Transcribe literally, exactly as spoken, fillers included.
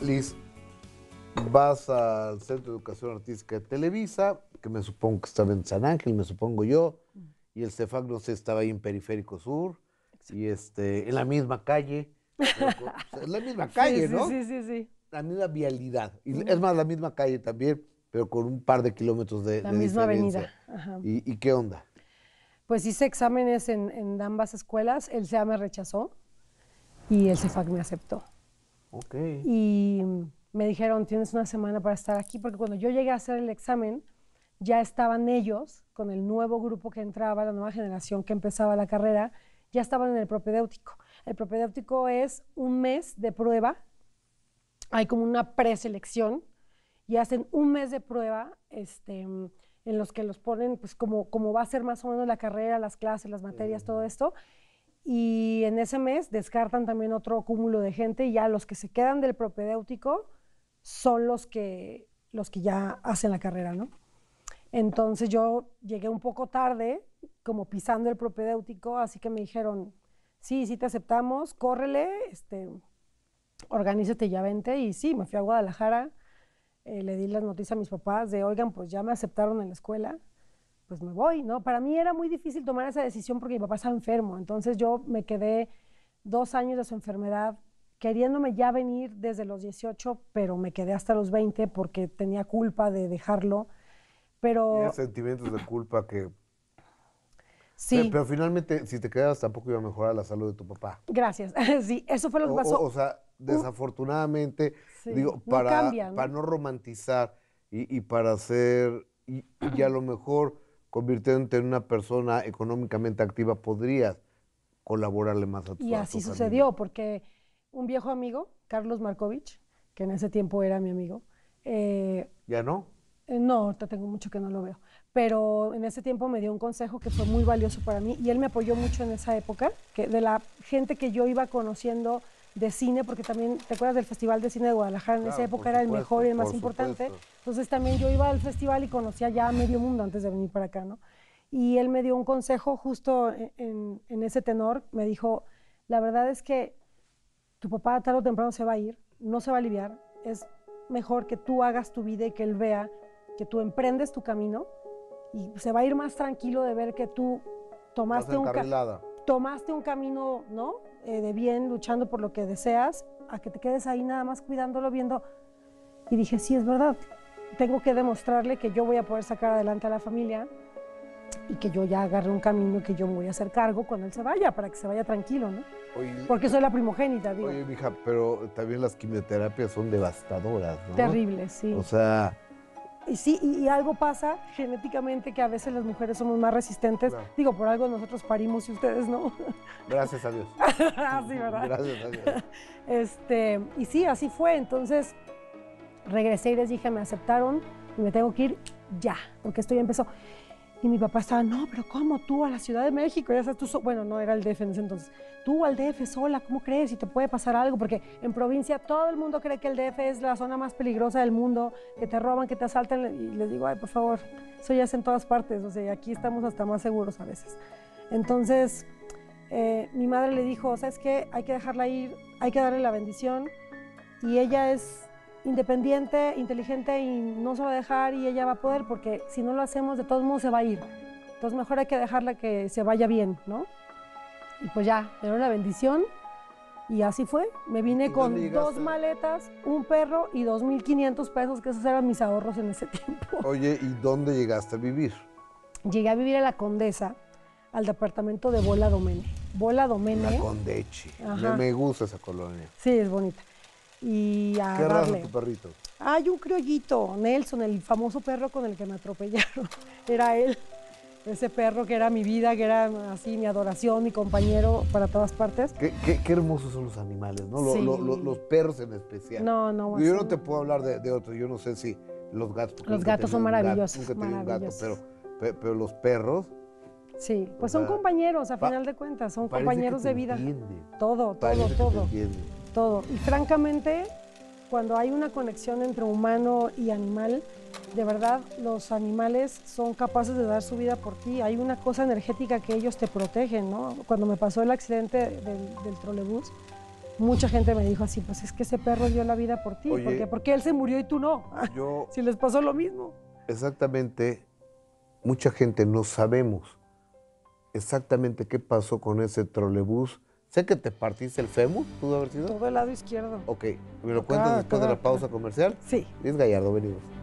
Liz, vas al Centro de Educación Artística de Televisa, que me supongo que estaba en San Ángel, me supongo yo, y el CEFAC, no sé, estaba ahí en Periférico Sur, y este, en la misma calle, en la misma calle, sí, ¿no? Sí, sí, sí. La misma vialidad, y es más, la misma calle también, pero con un par de kilómetros de diferencia. La misma avenida. Ajá. ¿Y, ¿Y qué onda? Pues hice exámenes en, en ambas escuelas, el CEA me rechazó y el CEFAC me aceptó. Ok. Y me dijeron, tienes una semana para estar aquí, porque cuando yo llegué a hacer el examen, ya estaban ellos, con el nuevo grupo que entraba, la nueva generación que empezaba la carrera, ya estaban en el propedéutico. El propedéutico es un mes de prueba, hay como una preselección, y hacen un mes de prueba este, en los que los ponen, pues como, como va a ser más o menos la carrera, las clases, las materias, uh-huh. todo esto, y en ese mes descartan también otro cúmulo de gente, y ya los que se quedan del propedéutico son los que, los que ya hacen la carrera, ¿no? Entonces yo llegué un poco tarde, como pisando el propedéutico, así que me dijeron, sí, sí te aceptamos, córrele, este, organízate ya vente, y sí, me fui a Guadalajara, eh, le di las noticias a mis papás de, oigan, pues ya me aceptaron en la escuela, pues me voy, ¿no? Para mí era muy difícil tomar esa decisión porque mi papá estaba enfermo, entonces yo me quedé dos años de su enfermedad, queriéndome ya venir desde los dieciocho, pero me quedé hasta los veinte porque tenía culpa de dejarlo, pero... Tienes sentimientos de culpa que... Sí. Pero, pero finalmente, si te quedabas, tampoco iba a mejorar la salud de tu papá. Gracias. Sí, eso fue lo que pasó. O, o sea, desafortunadamente, sí. digo, para no, cambia, ¿no? para no romantizar y, y para ser, y, y a lo mejor convirtiéndote en una persona económicamente activa, podrías colaborarle más a tu familia. Y así sucedió, porque un viejo amigo, Carlos Markovich, que en ese tiempo era mi amigo. Eh, ¿Ya no? Eh, no, ahorita tengo mucho que no lo veo. Pero en ese tiempo me dio un consejo que fue muy valioso para mí y él me apoyó mucho en esa época, que de la gente que yo iba conociendo de cine, porque también, ¿te acuerdas del Festival de Cine de Guadalajara? En claro, esa época era supuesto, el mejor y el más importante. Supuesto. Entonces también yo iba al festival y conocía ya a medio mundo antes de venir para acá, ¿no? Y él me dio un consejo justo en, en, en ese tenor, me dijo, la verdad es que tu papá tarde o temprano se va a ir, no se va a aliviar, es mejor que tú hagas tu vida y que él vea que tú emprendes tu camino y se va a ir más tranquilo de ver que tú tomaste, un, ca tomaste un camino, ¿no? Eh, de bien, luchando por lo que deseas, a que te quedes ahí nada más cuidándolo, viendo. Y dije, sí, es verdad, tengo que demostrarle que yo voy a poder sacar adelante a la familia y que yo ya agarré un camino que yo me voy a hacer cargo cuando él se vaya, para que se vaya tranquilo, ¿no? Oye, porque soy la primogénita, digo. Oye, mija, pero también las quimioterapias son devastadoras, ¿no? Terribles, sí. O sea... Y sí, y, y algo pasa genéticamente que a veces las mujeres somos más resistentes. Claro. Digo, por algo nosotros parimos y ustedes no. Gracias a Dios. Sí, ¿verdad? Gracias a Dios. Este, y sí, así fue. Entonces, regresé y les dije, me aceptaron y me tengo que ir ya, porque esto ya empezó. Y mi papá estaba, no, pero ¿cómo? Tú a la Ciudad de México, ya sabes, tú so bueno, no era el D F en ese entonces. Tú al D F sola, ¿cómo crees? ¿Y te puede pasar algo? Porque en provincia todo el mundo cree que el D F es la zona más peligrosa del mundo, que te roban, que te asaltan. Y les digo, ay, por favor, eso ya es en todas partes. O sea, aquí estamos hasta más seguros a veces. Entonces, eh, mi madre le dijo, ¿sabes qué? Hay que dejarla ir, hay que darle la bendición. Y ella es... independiente, inteligente y no se va a dejar y ella va a poder porque si no lo hacemos de todos modos se va a ir. Entonces mejor hay que dejarla que se vaya bien, ¿no? Y pues ya, me dieron la bendición y así fue. Me vine con dos maletas, un perro y dos mil quinientos pesos, que esos eran mis ahorros en ese tiempo. Oye, ¿y dónde llegaste a vivir? Llegué a vivir a la Condesa, al departamento de Bola Domene. Bola Domene. La Condechi. Ajá. Me gusta esa colonia. Sí, es bonita. Y a ¿Qué raza tu perrito? Hay un criollito, Nelson, el famoso perro con el que me atropellaron. Era él, ese perro que era mi vida, que era así mi adoración, mi compañero para todas partes. Qué, qué, qué hermosos son los animales, ¿no? Lo, sí. lo, lo, los perros en especial. No, no. Yo no te puedo hablar de, de otro, yo no sé si los gatos. Los gatos son maravillosos. Gato, nunca maravillosos. Tenía un gato, pero, pero los perros... Sí, pues son sea, compañeros, a final de cuentas, son compañeros que te de vida. Entiende. Todo, todo, que todo. Te Todo. Y francamente, cuando hay una conexión entre humano y animal, de verdad los animales son capaces de dar su vida por ti. Hay una cosa energética que ellos te protegen, ¿no? Cuando me pasó el accidente del, del trolebús, mucha gente me dijo así, pues es que ese perro dio la vida por ti. Oye, ¿por qué? Porque él se murió y tú no. Yo, si les pasó lo mismo. Exactamente, mucha gente no sabemos exactamente qué pasó con ese trolebús. Sé que te partiste el fémur, pudo haber sido. Todo el lado izquierdo. Ok, ¿me lo cuentas después de la pausa comercial? Sí. Liz Gallardo, venimos.